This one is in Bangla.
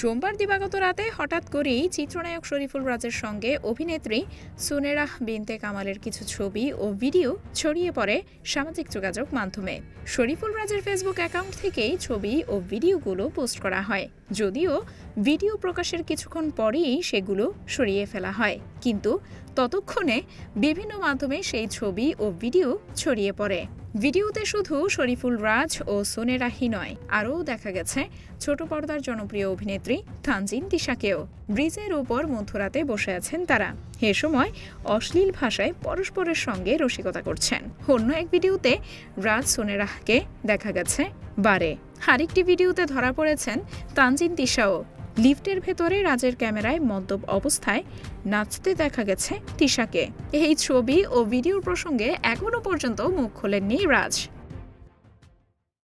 সোমবার দিবাগত রাতে হঠাৎ করেই চিত্রনায়ক শরীফুল রাজের সঙ্গে অভিনেত্রী সুনেরাহ বিনতে কামালের কিছু ছবি ও ভিডিও ছড়িয়ে পড়ে সামাজিক যোগাযোগ মাধ্যমে। শরীফুল রাজের ফেসবুক অ্যাকাউন্ট থেকেই ছবি ও ভিডিওগুলো পোস্ট করা হয়, যদিও ভিডিও প্রকাশের কিছুক্ষণ পরেই সেগুলো সরিয়ে ফেলা হয়, কিন্তু ততক্ষণে বিভিন্ন মাধ্যমে সেই ছবি ও ভিডিও ছড়িয়ে পড়ে। ভিডিওতে শুধু শরীফুল রাজ ও সুনেরাহি নয়, আরও দেখা গেছে ছোট পর্দার জনপ্রিয় অভিনেত্রী তানজিন তিশাকেও। ব্রিজের ওপর মধ্যরাতে বসে আছেন তারা, এ সময় অশ্লীল ভাষায় পরস্পরের সঙ্গে রসিকতা করছেন। অন্য এক ভিডিওতে রাজ সুনেরাহকে দেখা গেছে বারে, আরেকটি ভিডিওতে ধরা পড়েছেন তানজিন তিশাও। লিফটের ভেতরে রাজের ক্যামেরায় মদ্যপ অবস্থায় নাচতে দেখা গেছে তিশাকে। এই ছবি ও ভিডিওর প্রসঙ্গে এখনও পর্যন্ত মুখ খোলেননি রাজ।